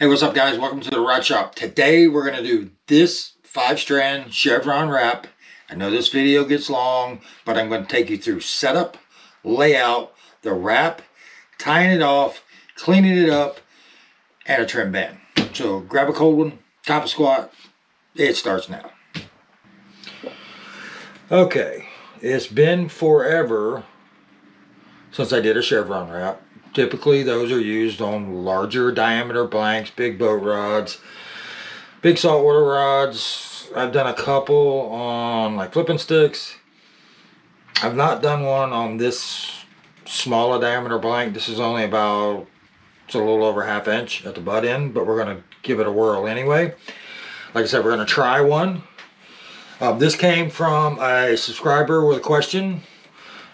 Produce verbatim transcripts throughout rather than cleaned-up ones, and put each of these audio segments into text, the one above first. Hey, what's up guys? Welcome to the Rod Shop. Today we're going to do this five strand Chevron wrap. I know this video gets long, but I'm going to take you through setup, layout, the wrap, tying it off, cleaning it up, and a trim band. So grab a cold one, cop a squat. It starts now. Okay, it's been forever since I did a Chevron wrap. Typically, those are used on larger diameter blanks, big boat rods, big saltwater rods. I've done a couple on like flipping sticks. I've not done one on this smaller diameter blank. This is only about, it's a little over half inch at the butt end, but we're going to give it a whirl anyway. Like I said, we're going to try one. Uh, this came from a subscriber with a question.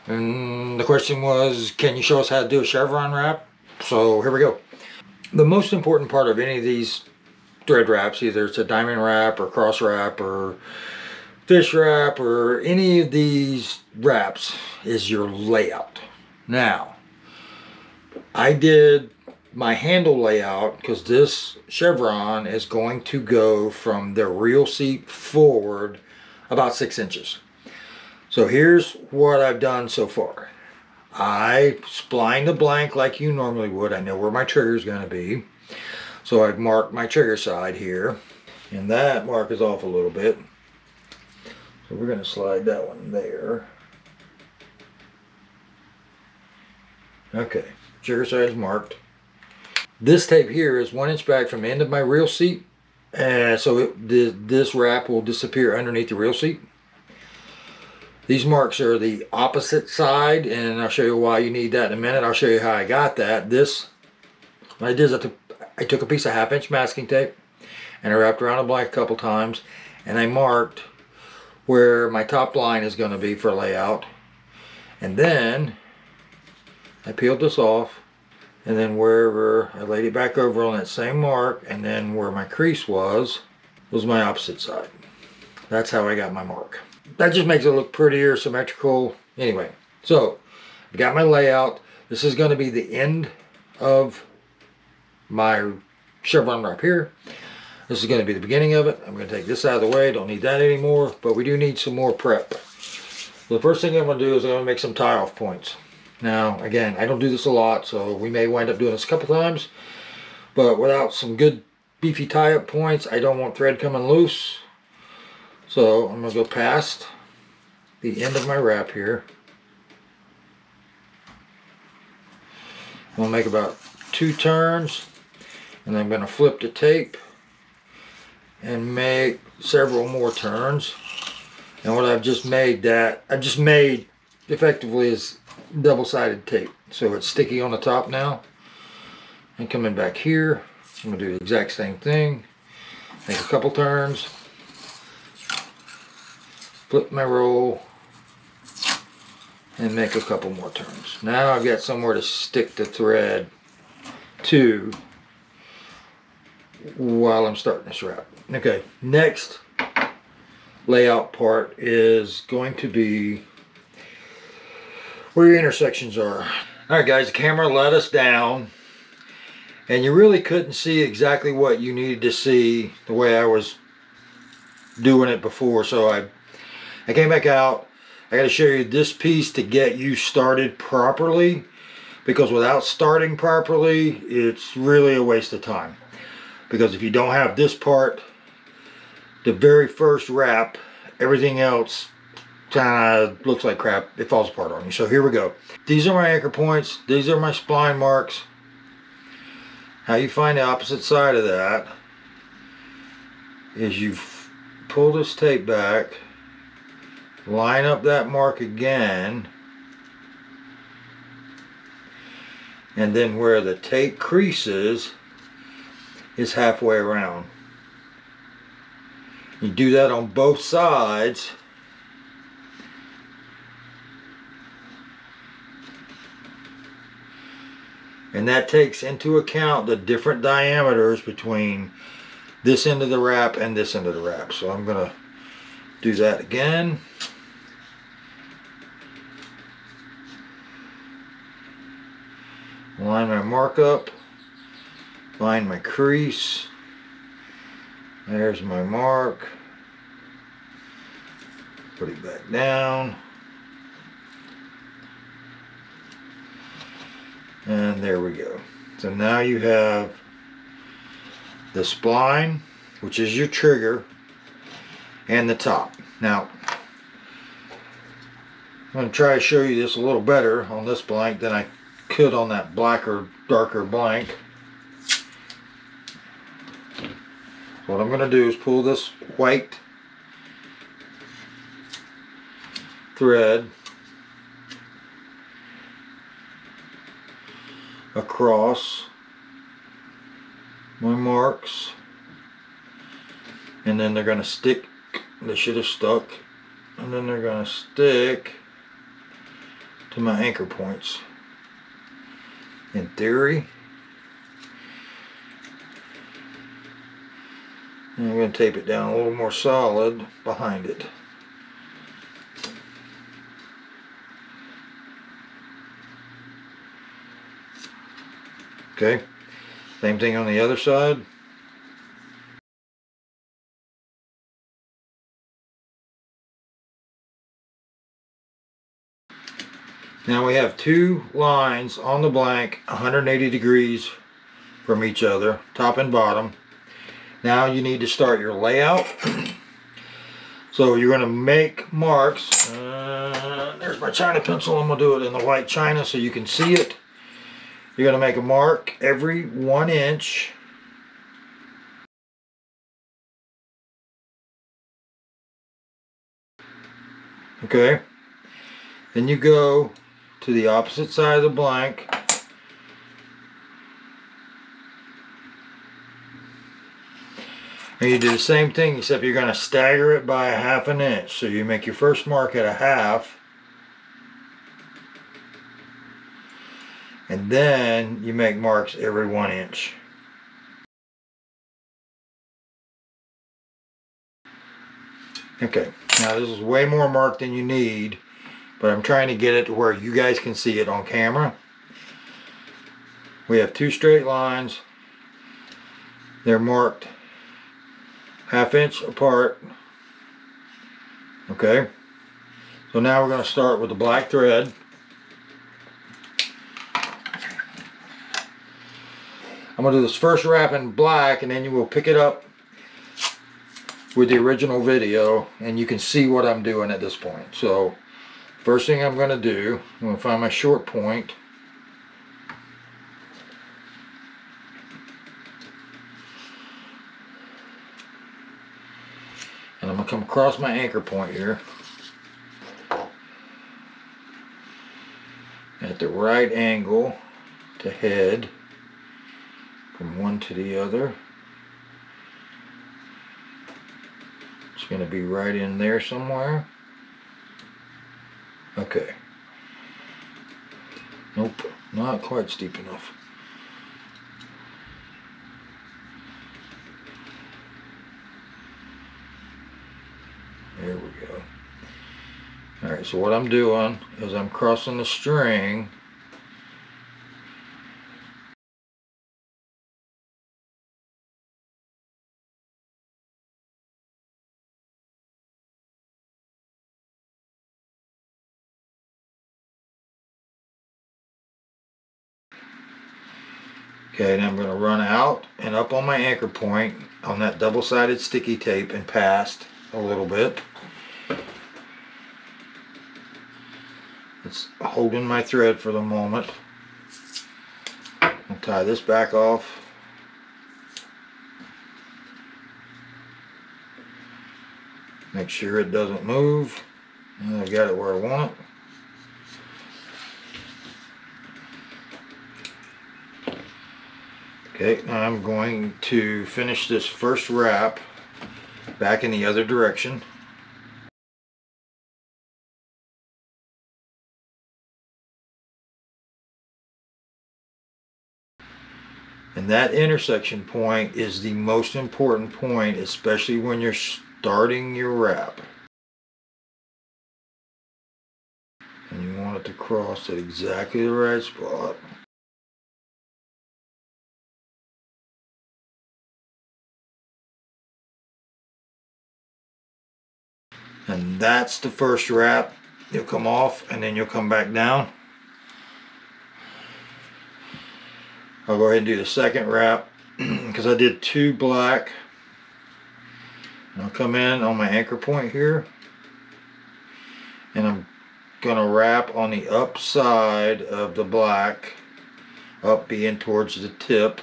And the question was, can you show us how to do a Chevron wrap? So here we go. The most important part of any of these thread wraps, either it's a diamond wrap or cross wrap or fish wrap or any of these wraps, is your layout. Now, I did my handle layout because this Chevron is going to go from the reel seat forward about six inches. So here's what I've done so far. I splined a blank like you normally would. I know where my trigger is going to be. So I've marked my trigger side here. And that mark is off a little bit. So we're going to slide that one there. Okay, trigger side is marked. This tape here is one inch back from the end of my reel seat. And so it, this wrap will disappear underneath the reel seat. These marks are the opposite side, and I'll show you why you need that in a minute. I'll show you how I got that. This, what I did is I took, I took a piece of half inch masking tape and I wrapped around a blank a couple times, and I marked where my top line is going to be for layout. And then I peeled this off, and then wherever I laid it back over on that same mark, and then where my crease was, was my opposite side. That's how I got my mark. That just makes it look prettier, symmetrical. Anyway, so I've got my layout. This is going to be the end of my Chevron wrap here. This is going to be the beginning of it. I'm going to take this out of the way. Don't need that anymore, but we do need some more prep. So the first thing I'm going to do is I'm going to make some tie-off points. Now, again, I don't do this a lot, so we may wind up doing this a couple times, but without some good beefy tie-up points, I don't want thread coming loose. So I'm going to go past the end of my wrap here. I'm going to make about two turns, and I'm going to flip the tape and make several more turns. And what I've just made that, I just made effectively is double-sided tape. So it's sticky on the top now. And coming back here, I'm going to do the exact same thing. Make a couple turns. Flip my roll and make a couple more turns. Now I've got somewhere to stick the thread to while I'm starting this wrap. Okay, next layout part is going to be where your intersections are. All right guys, the camera let us down and you really couldn't see exactly what you needed to see the way I was doing it before, so I I came back out. I got to show you this piece to get you started properly, because without starting properly, it's really a waste of time. Because if you don't have this part, the very first wrap, everything else kind of looks like crap. It falls apart on you. So here we go. These are my anchor points. These are my spline marks. How you find the opposite side of that is you pull this tape back, line up that mark again, and then where the tape creases is halfway around. You do that on both sides, and that takes into account the different diameters between this end of the wrap and this end of the wrap. So I'm going to do that again. Line my mark up, line my crease. There's my mark. Put it back down. And there we go. So now you have the spline, which is your trigger, and the top. Now, I'm going to try to show you this a little better on this blank than I could on that blacker, darker blank. What I'm going to do is pull this white thread across my marks, and then they're going to stick. They should have stuck, and then they're going to stick to my anchor points. In theory, and I'm going to tape it down a little more solid behind it. Okay, same thing on the other side. Now we have two lines on the blank, one hundred eighty degrees from each other, top and bottom. Now you need to start your layout. So you're going to make marks. Uh, there's my China pencil. I'm going to do it in the white China so you can see it. You're going to make a mark every one inch. Okay. Then you go to the opposite side of the blank. And you do the same thing, except you're going to stagger it by a half an inch. So you make your first mark at a half. And then you make marks every one inch. Okay, now this is way more mark than you need, but I'm trying to get it to where you guys can see it on camera. We have two straight lines. They're marked half inch apart. Okay, so now we're going to start with the black thread. I'm going to do this first wrap in black, and then you will pick it up with the original video and you can see what I'm doing at this point. So first thing I'm going to do, I'm going to find my short point. And I'm going to come across my anchor point here at the right angle to head. From one to the other. It's going to be right in there somewhere. Okay. Nope, not quite steep enough. There we go. Alright, so what I'm doing is I'm crossing the string. Okay, now I'm going to run out and up on my anchor point on that double-sided sticky tape and past a little bit. It's holding my thread for the moment. I'll tie this back off. Make sure it doesn't move. Now I've got it where I want it. Okay, now I'm going to finish this first wrap back in the other direction. And that intersection point is the most important point, especially when you're starting your wrap. And you want it to cross at exactly the right spot. and that's the first wrap. You'll come off and then you'll come back down. I'll go ahead and do the second wrap because I did two black. And I'll come in on my anchor point here, and I'm gonna wrap on the upside of the black, up being towards the tip.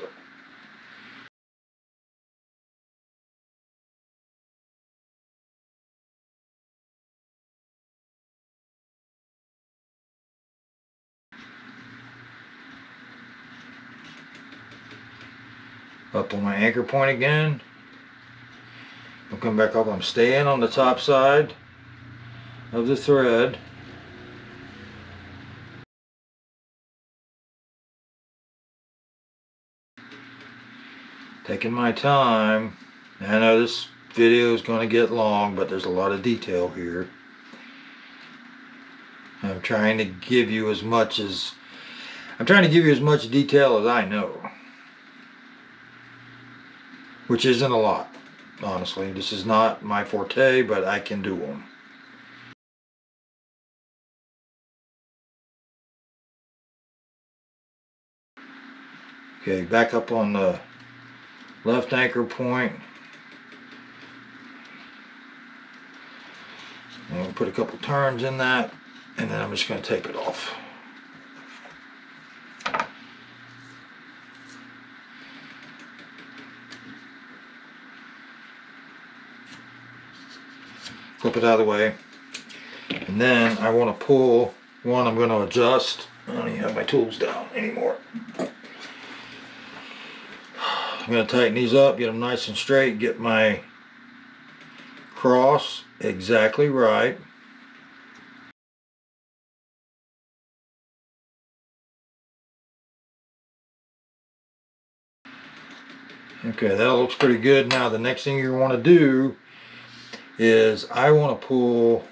Up on my anchor point again. I'll come back up. I'm staying on the top side of the thread. Taking my time. I know this video is going to get long, but there's a lot of detail here. I'm trying to give you as much as I'm trying to give you as much detail as I know. Which isn't a lot, honestly. This is not my forte, but I can do them. Okay, back up on the left anchor point. I'm going to put a couple turns in that, and then I'm just going to tape it off. Flip it out of the way, and then I want to pull one. I'm going to adjust. I don't even have my tools down anymore. I'm going to tighten these up, get them nice and straight, get my cross exactly right. Okay, that looks pretty good. Now the next thing you want to do is I want to pull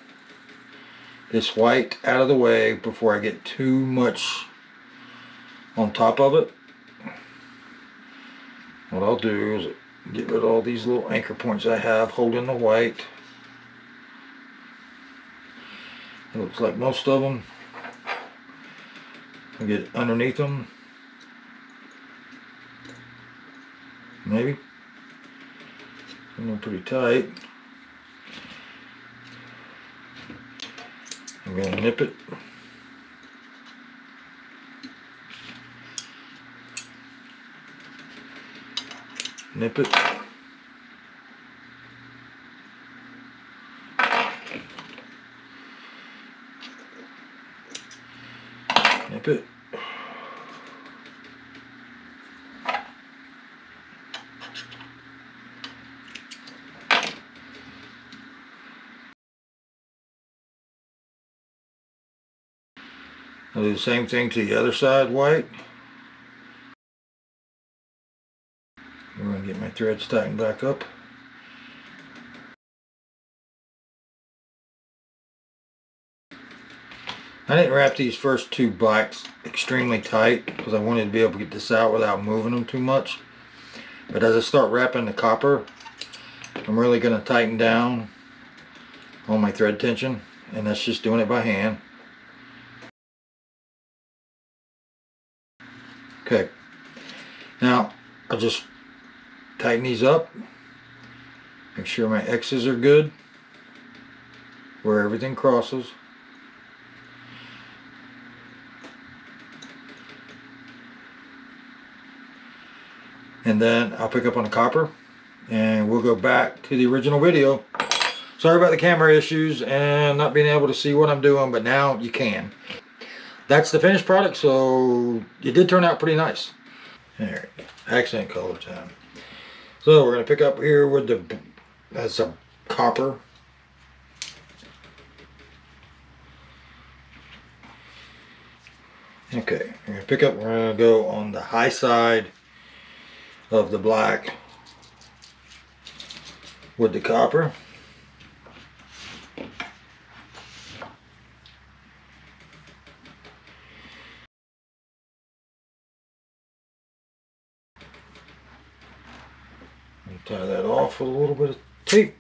this white out of the way before I get too much on top of it. What I'll do is get rid of all these little anchor points I have holding the white. It looks like most of them. I'll get underneath them. Maybe. I'm pretty tight. I'm going to nip it. Nip it. Nip it. I'll do the same thing to the other side white. I'm going to get my threads tightened back up. I didn't wrap these first two blacks extremely tight because I wanted to be able to get this out without moving them too much. But as I start wrapping the copper, I'm really going to tighten down on my thread tension, and that's just doing it by hand. Okay, now I'll just tighten these up, make sure my X's are good, where everything crosses. And then I'll pick up on the copper and we'll go back to the original video. Sorry about the camera issues and not being able to see what I'm doing, but now you can. That's the finished product, so it did turn out pretty nice. All right, accent color time. So we're going to pick up here with the, that's a copper. Okay, we're going to pick up, we're going to go on the high side of the black with the copper. Tie that off with a little bit of tape.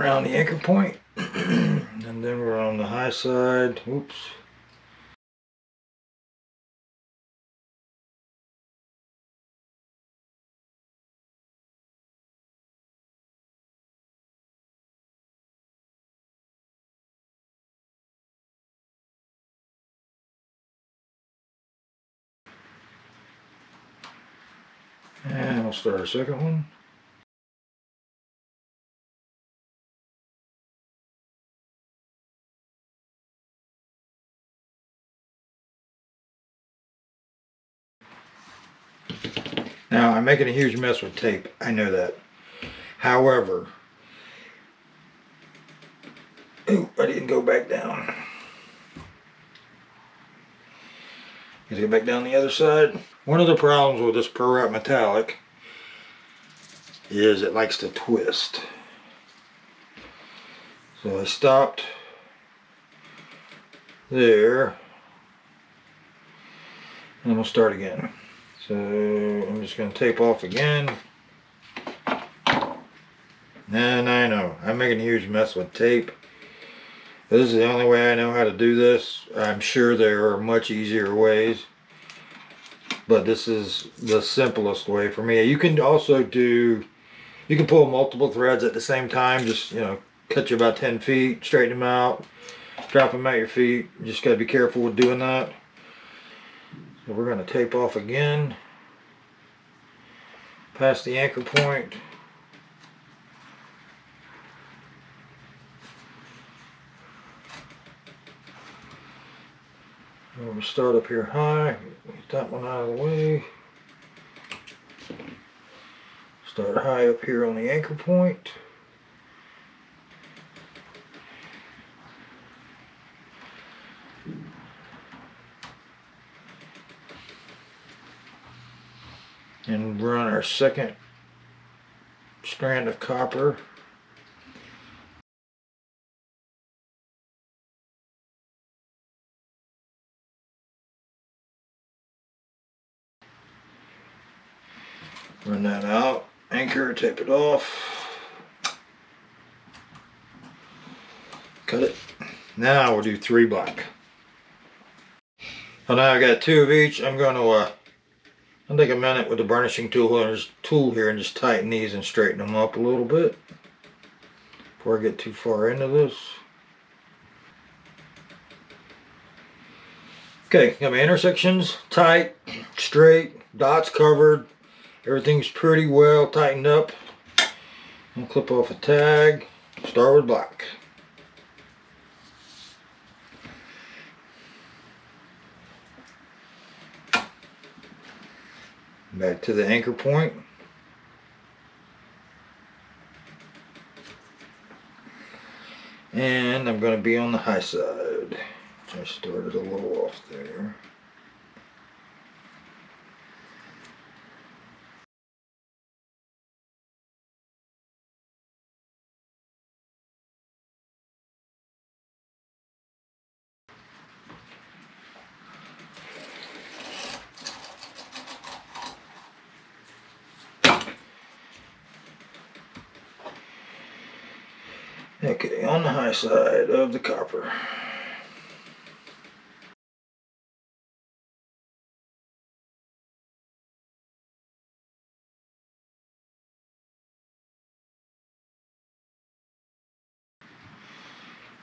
around the anchor point, and then we're on the high side. Oops. And we'll start our second one. Now, I'm making a huge mess with tape. I know that. However, ooh, I didn't go back down. Let's get back down the other side. One of the problems with this ProWrap metallic is it likes to twist. So I stopped there, and we'll start again. So I'm just going to tape off again. And I know I'm making a huge mess with tape. This is the only way I know how to do this. I'm sure there are much easier ways, but this is the simplest way for me. You can also do, you can pull multiple threads at the same time. Just, you know, cut you about ten feet, straighten them out, drop them at your feet. You just got to be careful with doing that. We're going to tape off again, past the anchor point, and we'll start up here high, get that one out of the way, start high up here on the anchor point, and run our second strand of copper. Run that out, anchor, tape it off, cut it. Now we'll do three block. So now I've got two of each. I'm going to uh, I'll take a minute with the burnishing tool and tool here and just tighten these and straighten them up a little bit before I get too far into this. Okay, got my intersections tight, straight, dots covered, everything's pretty well tightened up. I'll clip off a tag, start with block. Back to the anchor point. And I'm going to be on the high side. I started a little off there. Okay, on the high side of the copper.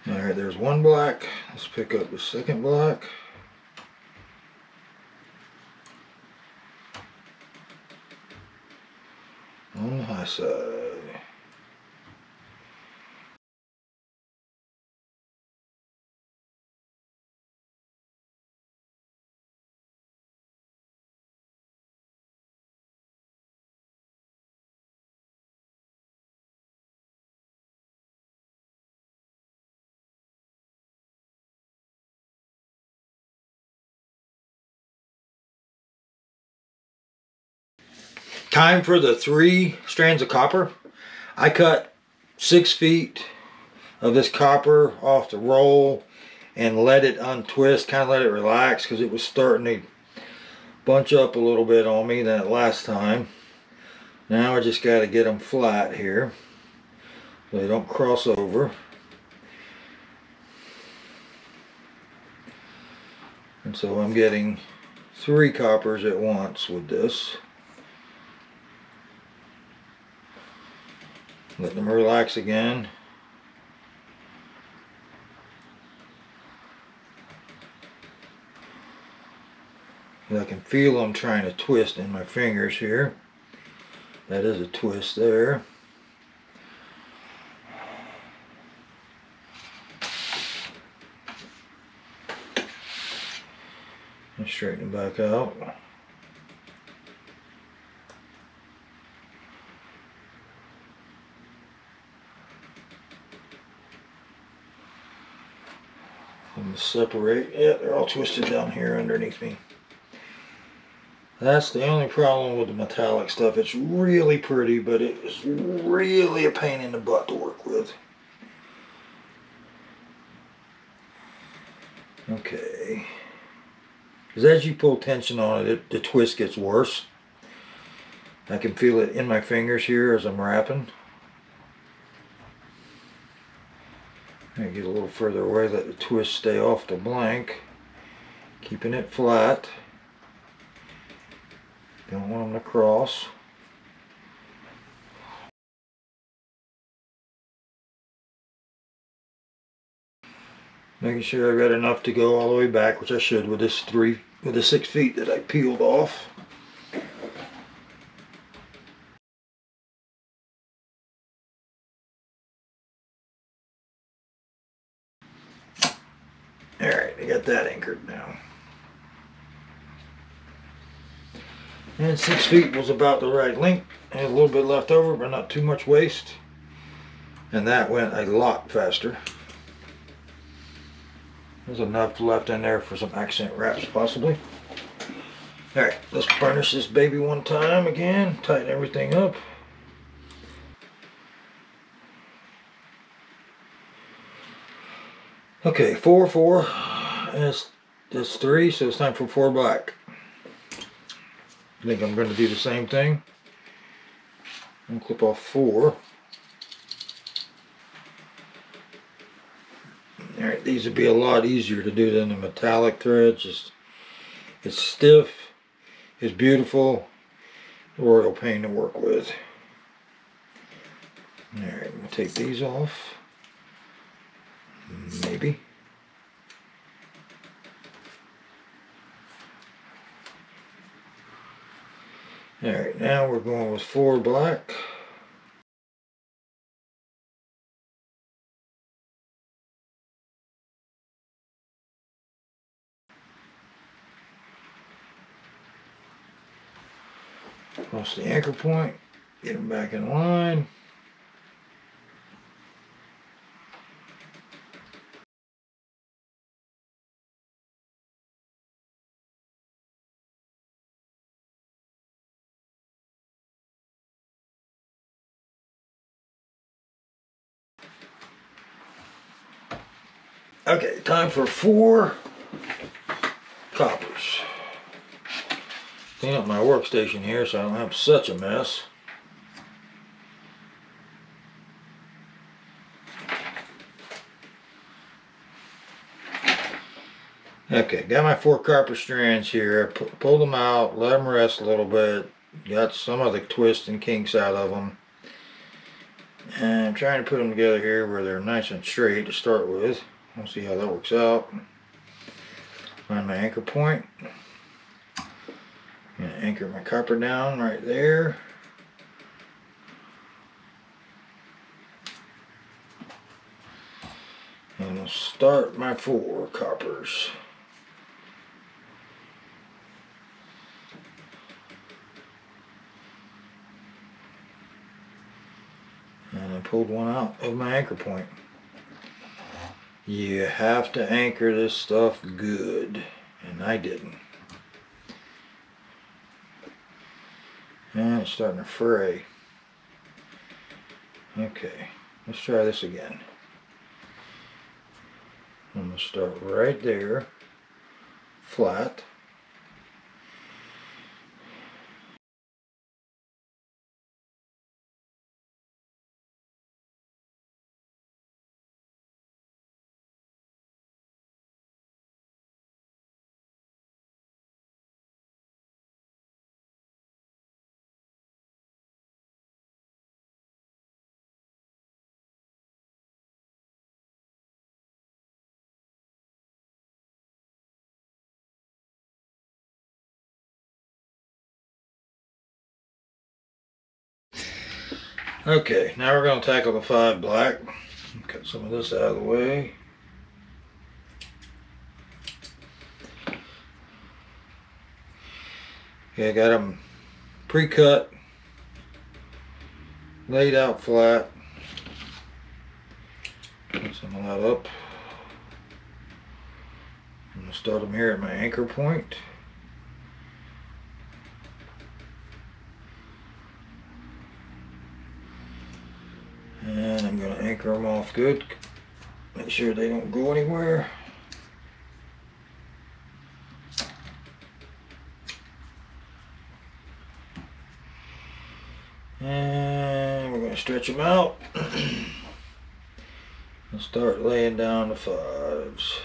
Alright, there's one block. Let's pick up the second block. On the high side. Time for the three strands of copper. I cut six feet of this copper off the roll and let it untwist, kind of let it relax because it was starting to bunch up a little bit on me that last time. Now I just got to get them flat here. They don't cross over. And so I'm getting three coppers at once with this. Let them relax again. And I can feel them trying to twist in my fingers here. That is a twist there. And straighten them back out. I'm going to separate. Yeah, they're all twisted down here underneath me. That's the only problem with the metallic stuff. It's really pretty, but it's really a pain in the butt to work with. Okay. Because as you pull tension on it, it, the twist gets worse. I can feel it in my fingers here as I'm wrapping. I get a little further away, let the twist stay off the blank. Keeping it flat. Don't want them to cross. Making sure I've got enough to go all the way back, which I should with this three, with the six feet that I peeled off. All right, I got that anchored now. And six feet was about the right length. I had a little bit left over, but not too much waste. And that went a lot faster. There's enough left in there for some accent wraps, possibly. All right, let's burnish this baby one time again. Tighten everything up. Okay, four, four. That's, that's three, so it's time for four black. I think I'm going to do the same thing. I'm going to clip off four. Alright, these would be a lot easier to do than the metallic threads. It's, it's stiff, it's beautiful, a royal pain to work with. Alright, I'm going to take these off. Maybe. Alright, now we're going with four black. Cross the anchor point, get them back in line. Okay, time for four coppers. Clean up my workstation here so I don't have such a mess. Okay, got my four copper strands here. P pulled them out, let them rest a little bit. Got some of the twists and kinks out of them. And I'm trying to put them together here where they're nice and straight to start with. We'll see how that works out. Find my anchor point. I'm going to anchor my copper down right there. And I'll start my four coppers. And I pulled one out of my anchor point. You have to anchor this stuff good, and I didn't. And it's starting to fray. Okay, let's try this again. I'm going to start right there, flat. Okay, now we're going to tackle the five black. Cut some of this out of the way. Okay, I got them pre-cut, laid out flat. Put some of that up. I'm going to start them here at my anchor point. And I'm going to anchor them off good. Make sure they don't go anywhere. And we're going to stretch them out and start laying down the fives.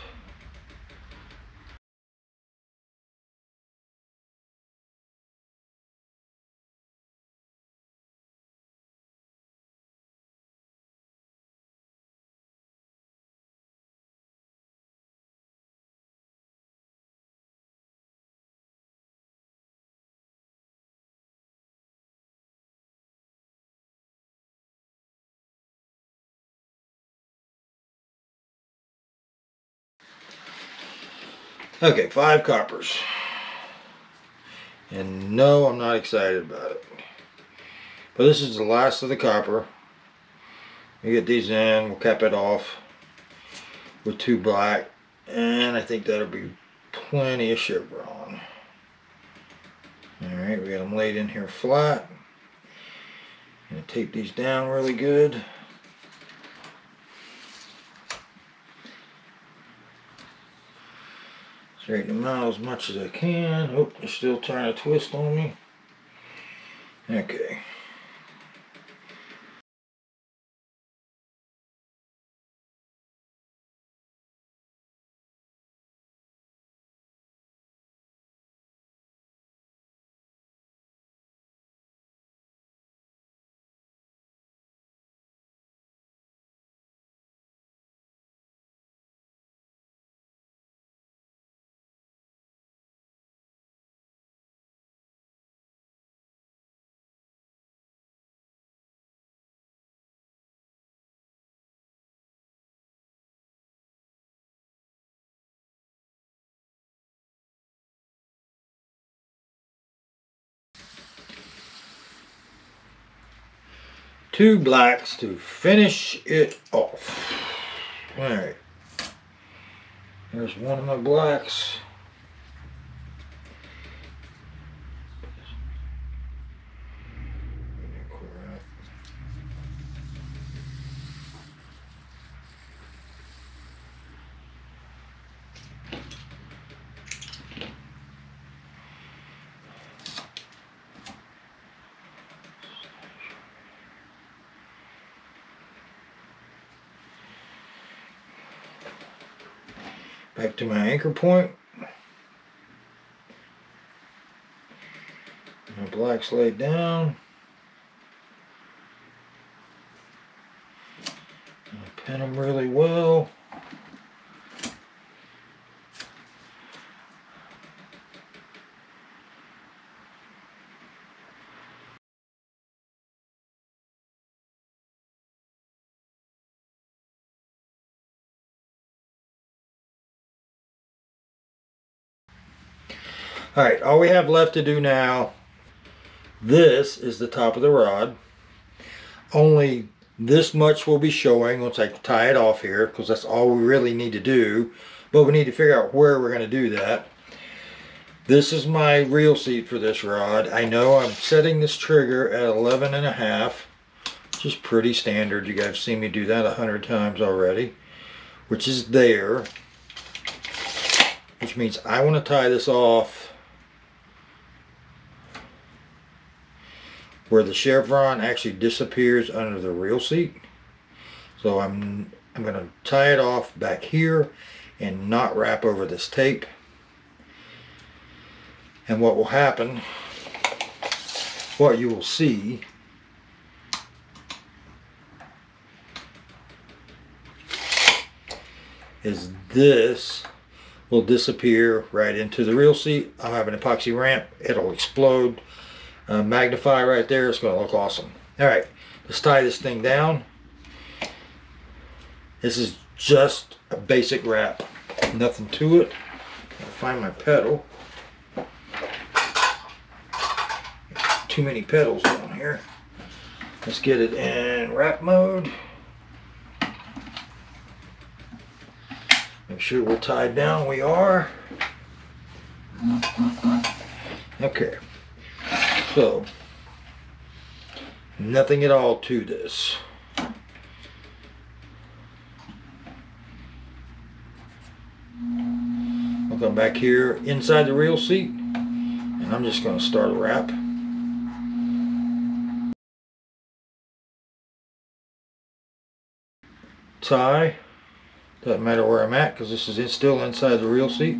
Okay, five coppers. And no, I'm not excited about it. But this is the last of the copper. We get these in, we'll cap it off with two black. And I think that'll be plenty of chevron. Alright, we got them laid in here flat. I'm gonna tape these down really good. Straighten them out as much as I can. Oh, they're still trying to twist on me. Okay. Two blacks to finish it off. Alright. Here's one of my blacks. Back to my anchor point. My black's laid down. I pin them really well. Alright, all we have left to do now, this is the top of the rod. Only this much will be showing once I tie it off here, because that's all we really need to do. But we need to figure out where we're going to do that. This is my reel seat for this rod. I know I'm setting this trigger at eleven and a half, which is pretty standard. You guys have seen me do that a hundred times already, which is there. Which means I want to tie this off where the chevron actually disappears under the reel seat. So I'm I'm going to tie it off back here and not wrap over this tape. And what will happen, what you will see, is this will disappear right into the reel seat. I'll have an epoxy ramp. It'll explode. Uh, magnify right there. It's going to look awesome. All right. Let's tie this thing down. This is just a basic wrap, nothing to it. I'll find my pedal. Too many pedals on here. Let's get it in wrap mode. Make sure we're tied down. We are. Okay. So, nothing at all to this. I'll come back here inside the reel seat, and I'm just going to start a wrap. Tie. Doesn't matter where I'm at because this is still inside the reel seat.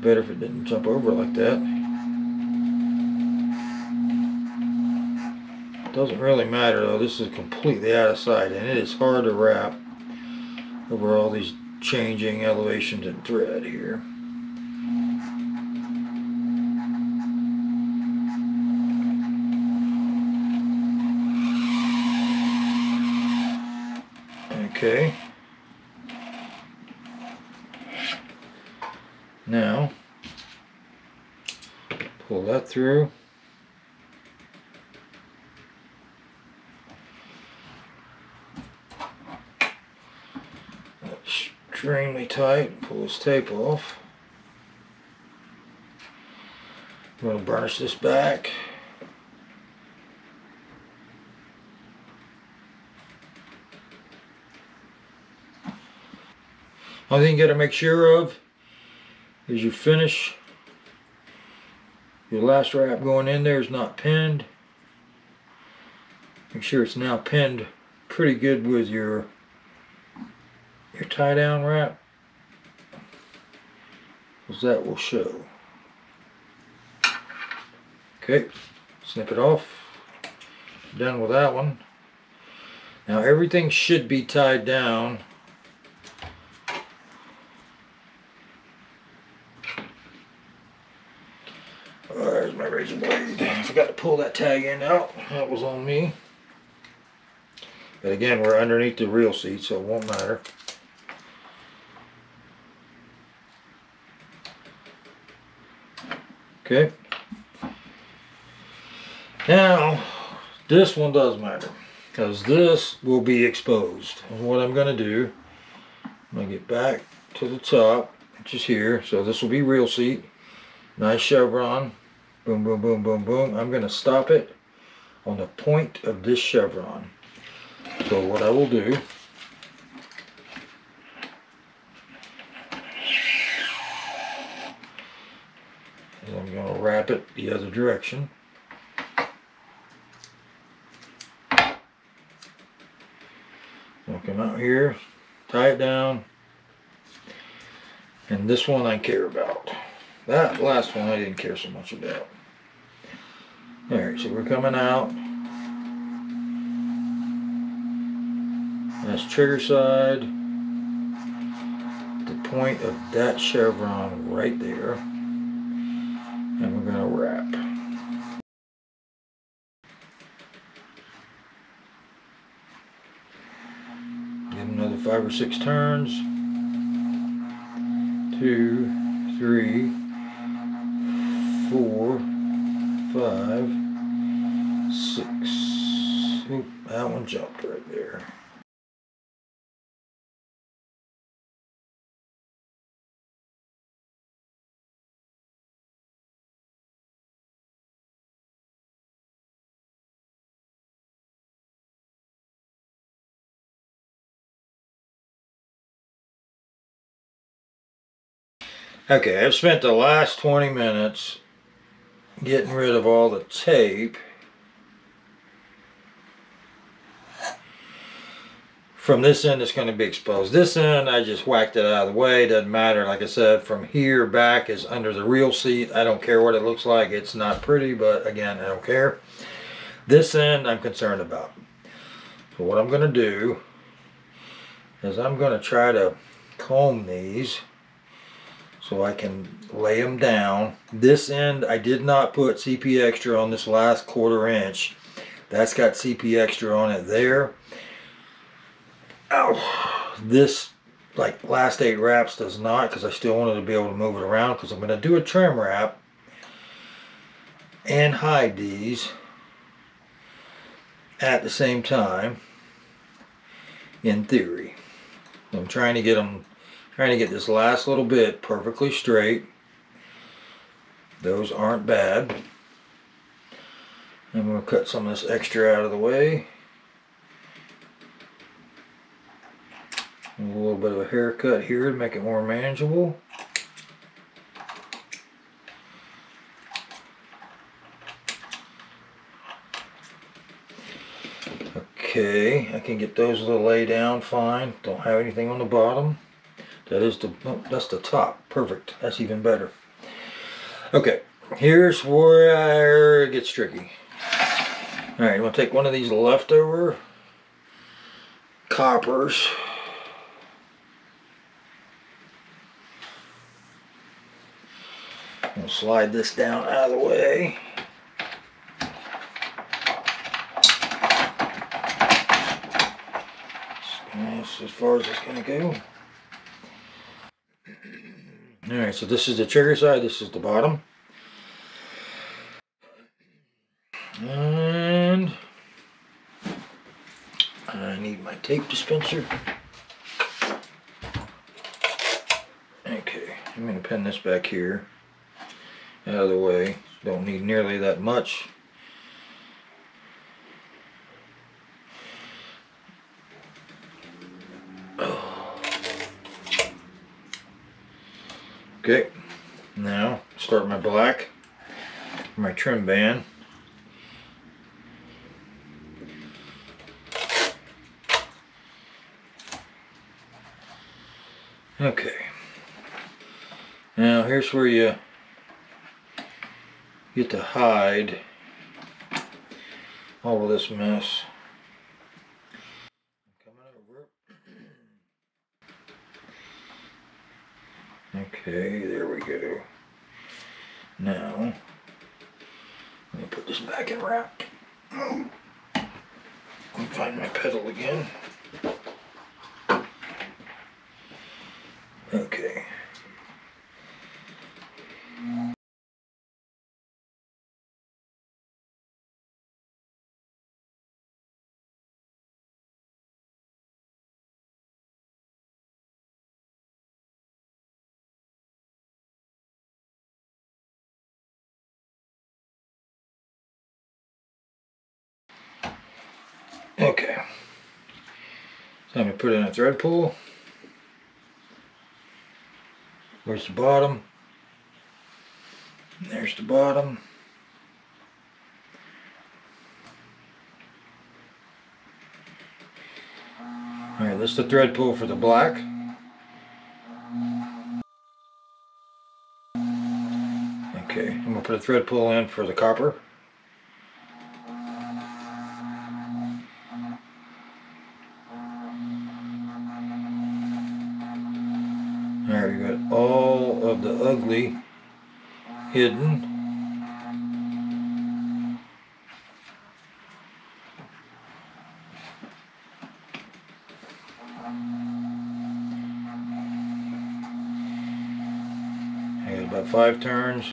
Better if it didn't jump over like that. Doesn't really matter though. This is completely out of sight, and it is hard to wrap over all these changing elevations and thread here. Okay. Now, pull that through. That's extremely tight. Pull this tape off. I'm going to burnish this back. Only thing you got to make sure of is you finish, your last wrap going in there is not pinned. Make sure it's now pinned pretty good with your your tie down wrap, because that will show. Okay, snip it off. Done with that one. Now everything should be tied down. I forgot to pull that tag end out. That was on me. But again, we're underneath the reel seat, so it won't matter. Okay. Now, this one does matter, because this will be exposed. And what I'm going to do, I'm going to get back to the top, which is here. So this will be reel seat. Nice chevron. Boom, boom, boom, boom, boom. I'm going to stop it on the point of this chevron. So what I will do, is I'm going to wrap it the other direction. I'll come out here, tie it down, and this one I care about. That last one I didn't care so much about. Alright, so we're coming out. That's trigger side. The point of that chevron right there. And we're going to wrap. Give another five or six turns. Two, three, four, five, six. Oop, that one jumped right there. Okay, I've spent the last twenty minutes getting rid of all the tape from this end. It's going to be exposed. This end I just whacked it out of the way. Doesn't matter. Like I said, from here back is under the reel seat. I don't care what it looks like. It's not pretty, but again, I don't care. This end I'm concerned about. So what I'm going to do is I'm going to try to comb these so I can lay them down. This end, I did not put C P Extra on this last quarter inch. That's got C P Extra on it there. Ow! This, like, last eight wraps does not, because I still wanted to be able to move it around, because I'm going to do a trim wrap and hide these at the same time, in theory. I'm trying to get them, trying to get this last little bit perfectly straight. Those aren't bad. I'm going to cut some of this extra out of the way. A little bit of a haircut here to make it more manageable. Okay, I can get those to lay down fine. Don't have anything on the bottom. That is the, oh, that's the top. Perfect. That's even better. Okay, here's where it gets tricky. All right, I'm gonna take one of these leftover coppers. I'm gonna slide this down out of the way. That's as far as it's gonna go. All right, so this is the trigger side, this is the bottom. And I need my tape dispenser. Okay, I'm going to pin this back here out of the way. Don't need nearly that much. Okay, now start my black, my trim band. Okay, now here's where you get to hide all of this mess. Okay, there we go. Now, let me put this back in wrap. Let me find my pedal again. Okay. Okay, so I'm going to put in a thread pull. Where's the bottom? There's the bottom. Alright, that's the thread pull for the black. Okay, I'm going to put a thread pull in for the copper. Alright, we've got all of the ugly hidden. I got about five turns.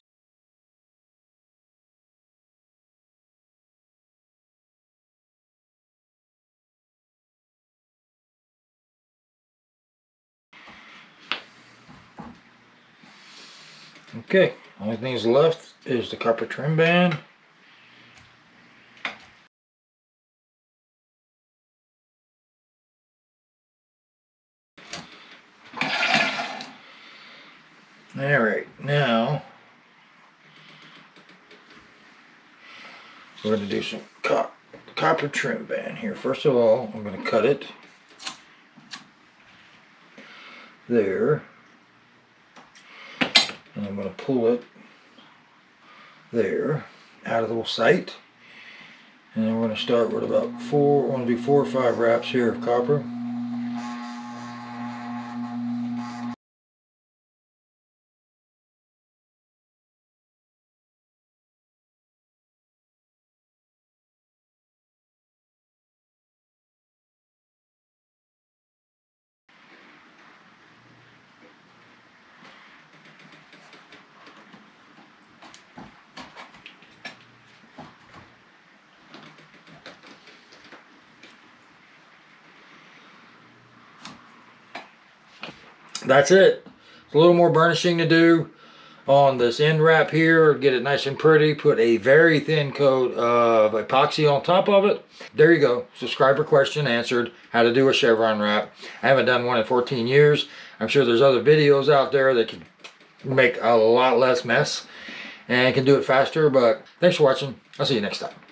Okay, only things left is the copper trim band. Alright, now we're going to do some cop copper trim band here. First of all, I'm going to cut it there. And I'm going to pull it there out of the sight. And then we're going to start with about four, I want to do four or five wraps here of copper. that's it. It's a little more burnishing to do on this end wrap here, get it nice and pretty, put a very thin coat of epoxy on top of it. There you go, subscriber question answered, how to do a chevron wrap. I haven't done one in fourteen years. I'm sure there's other videos out there that can make a lot less mess and can do it faster, but thanks for watching. I'll see you next time.